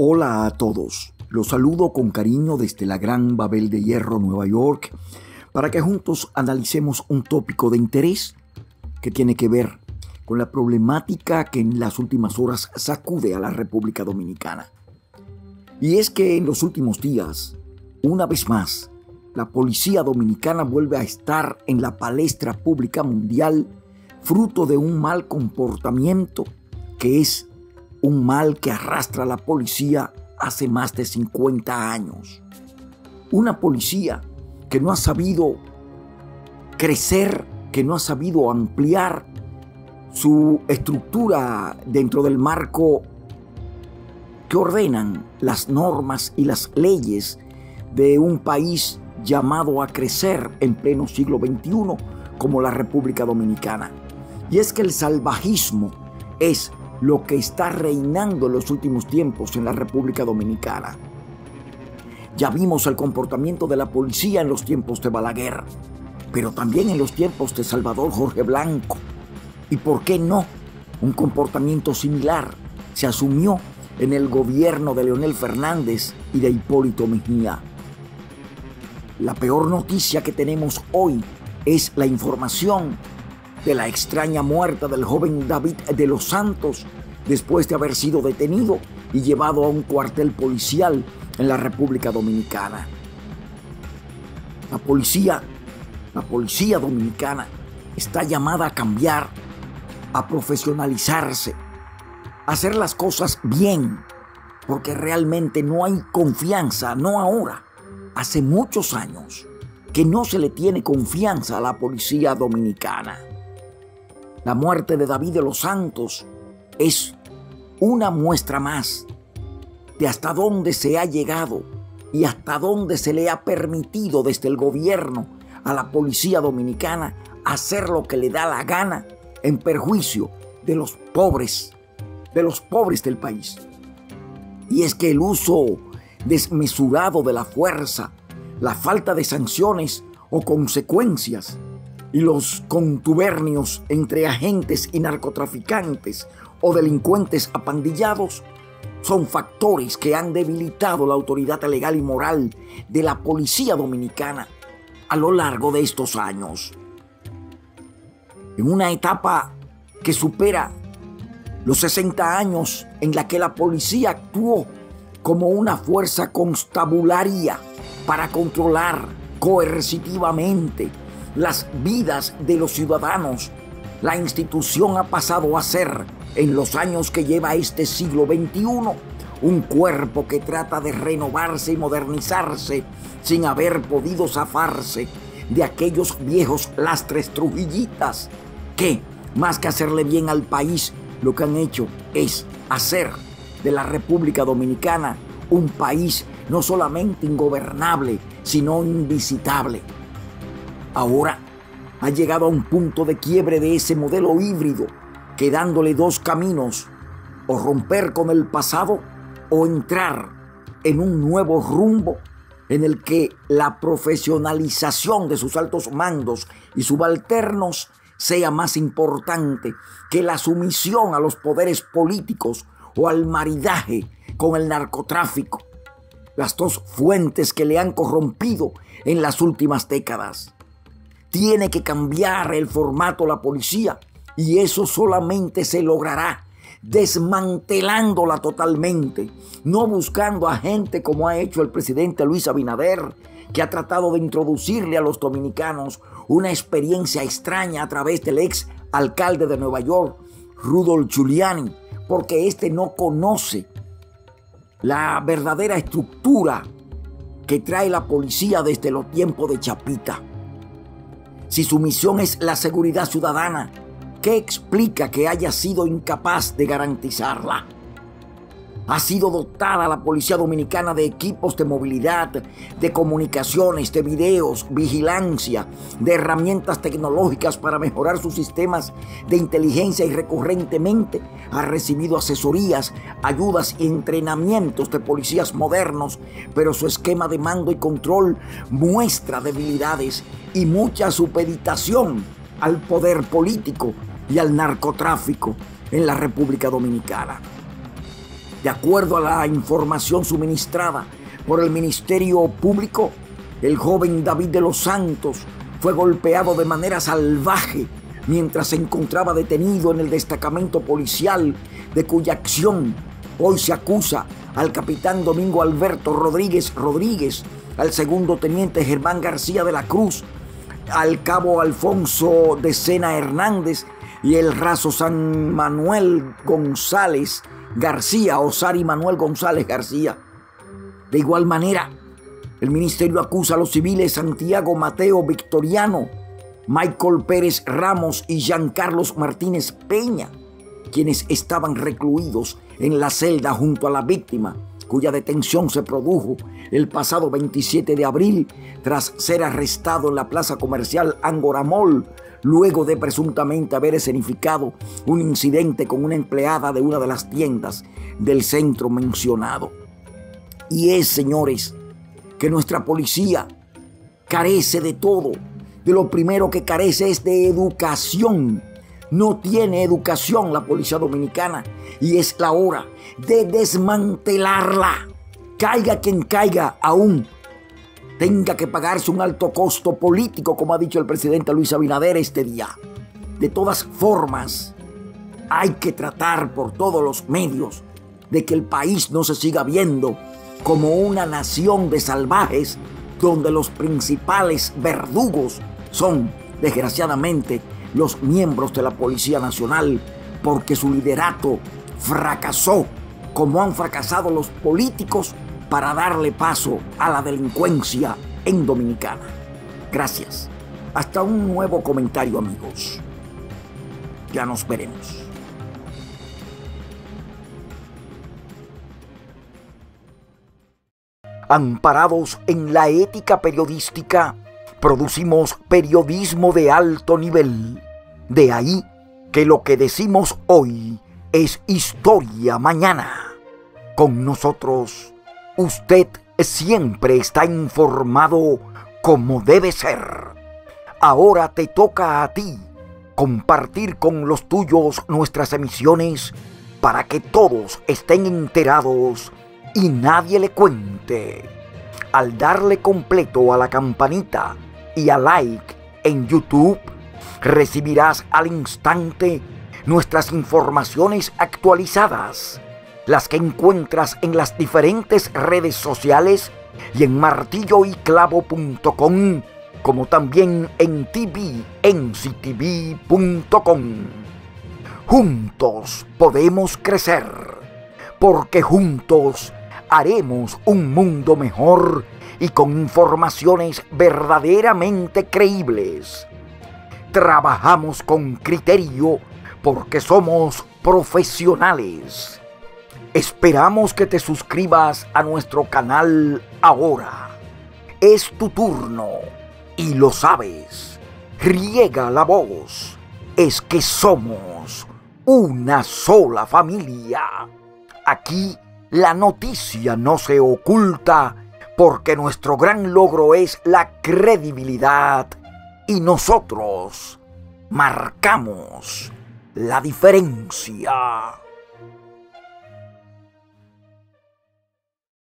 Hola a todos, los saludo con cariño desde la Gran Babel de Hierro, Nueva York, para que juntos analicemos un tópico de interés que tiene que ver con la problemática que en las últimas horas sacude a la República Dominicana. Y es que en los últimos días, una vez más, la policía dominicana vuelve a estar en la palestra pública mundial, fruto de un mal comportamiento que es un mal que arrastra a la policía hace más de 50 años. Una policía que no ha sabido crecer, que no ha sabido ampliar su estructura dentro del marco que ordenan las normas y las leyes de un país llamado a crecer en pleno siglo XXI como la República Dominicana. Y es que el salvajismo es lo que está reinando en los últimos tiempos en la República Dominicana. Ya vimos el comportamiento de la policía en los tiempos de Balaguer, pero también en los tiempos de Salvador Jorge Blanco. ¿Y por qué no? Un comportamiento similar se asumió en el gobierno de Leonel Fernández y de Hipólito Mejía. La peor noticia que tenemos hoy es la información de la extraña muerte del joven David de los Santos después de haber sido detenido y llevado a un cuartel policial en la República Dominicana. La policía dominicana está llamada a cambiar, a profesionalizarse, a hacer las cosas bien, porque realmente no hay confianza, no ahora, hace muchos años que no se le tiene confianza a la policía dominicana. La muerte de David de los Santos es una muestra más de hasta dónde se ha llegado y hasta dónde se le ha permitido desde el gobierno a la policía dominicana hacer lo que le da la gana en perjuicio de los pobres del país. Y es que el uso desmesurado de la fuerza, la falta de sanciones o consecuencias y los contubernios entre agentes y narcotraficantes o delincuentes apandillados son factores que han debilitado la autoridad legal y moral de la policía dominicana a lo largo de estos años. En una etapa que supera los 60 años en la que la policía actuó como una fuerza constabularia para controlar coercitivamente las vidas de los ciudadanos, la institución ha pasado a ser, en los años que lleva este siglo XXI, un cuerpo que trata de renovarse y modernizarse sin haber podido zafarse de aquellos viejos lastres trujillitas que, más que hacerle bien al país, lo que han hecho es hacer de la República Dominicana un país no solamente ingobernable, sino invisitable. Ahora ha llegado a un punto de quiebre de ese modelo híbrido, quedándole dos caminos: o romper con el pasado o entrar en un nuevo rumbo en el que la profesionalización de sus altos mandos y subalternos sea más importante que la sumisión a los poderes políticos o al maridaje con el narcotráfico, las dos fuentes que le han corrompido en las últimas décadas. Tiene que cambiar el formato la policía, y eso solamente se logrará desmantelándola totalmente, no buscando a gente como ha hecho el presidente Luis Abinader, que ha tratado de introducirle a los dominicanos una experiencia extraña a través del ex alcalde de Nueva York, Rudolf Giuliani, porque este no conoce la verdadera estructura que trae la policía desde los tiempos de Chapita. Si su misión es la seguridad ciudadana, ¿qué explica que haya sido incapaz de garantizarla? Ha sido dotada la policía dominicana de equipos de movilidad, de comunicaciones, de videos, vigilancia, de herramientas tecnológicas para mejorar sus sistemas de inteligencia, y recurrentemente ha recibido asesorías, ayudas y entrenamientos de policías modernos, pero su esquema de mando y control muestra debilidades y mucha supeditación al poder político y al narcotráfico en la República Dominicana. De acuerdo a la información suministrada por el Ministerio Público, el joven David de los Santos fue golpeado de manera salvaje mientras se encontraba detenido en el destacamento policial, de cuya acción hoy se acusa al capitán Domingo Alberto Rodríguez Rodríguez, al segundo teniente Germán García de la Cruz, al cabo Alfonso de Sena Hernández y el raso San Manuel González García, o Sari Manuel González García. De igual manera, el ministerio acusa a los civiles Santiago Mateo Victoriano, Michael Pérez Ramos y Jean Carlos Martínez Peña, quienes estaban recluidos en la celda junto a la víctima, cuya detención se produjo el pasado 27 de abril tras ser arrestado en la plaza comercial Angora Mall, luego de presuntamente haber escenificado un incidente con una empleada de una de las tiendas del centro mencionado. Y es, señores, que nuestra policía carece de todo. De lo primero que carece es de educación. No tiene educación la policía dominicana y es la hora de desmantelarla. Caiga quien caiga, aún tenga que pagarse un alto costo político, como ha dicho el presidente Luis Abinader este día. De todas formas, hay que tratar por todos los medios de que el país no se siga viendo como una nación de salvajes, donde los principales verdugos son, desgraciadamente, los miembros de la Policía Nacional, porque su liderato fracasó, como han fracasado los políticos para darle paso a la delincuencia en Dominicana. Gracias. Hasta un nuevo comentario, amigos. Ya nos veremos. Amparados en la ética periodística, producimos periodismo de alto nivel. De ahí que lo que decimos hoy es historia mañana. Con nosotros, usted siempre está informado como debe ser. Ahora te toca a ti compartir con los tuyos nuestras emisiones para que todos estén enterados y nadie le cuente. Al darle completo a la campanita y a like en YouTube, recibirás al instante nuestras informaciones actualizadas, las que encuentras en las diferentes redes sociales y en martilloyclavo.com, como también en tvnctv.com. Juntos podemos crecer, porque juntos haremos un mundo mejor y con informaciones verdaderamente creíbles. Trabajamos con criterio porque somos profesionales. Esperamos que te suscribas a nuestro canal ahora. Es tu turno y lo sabes. Riega la voz. Es que somos una sola familia. Aquí la noticia no se oculta porque nuestro gran logro es la credibilidad y nosotros marcamos la diferencia.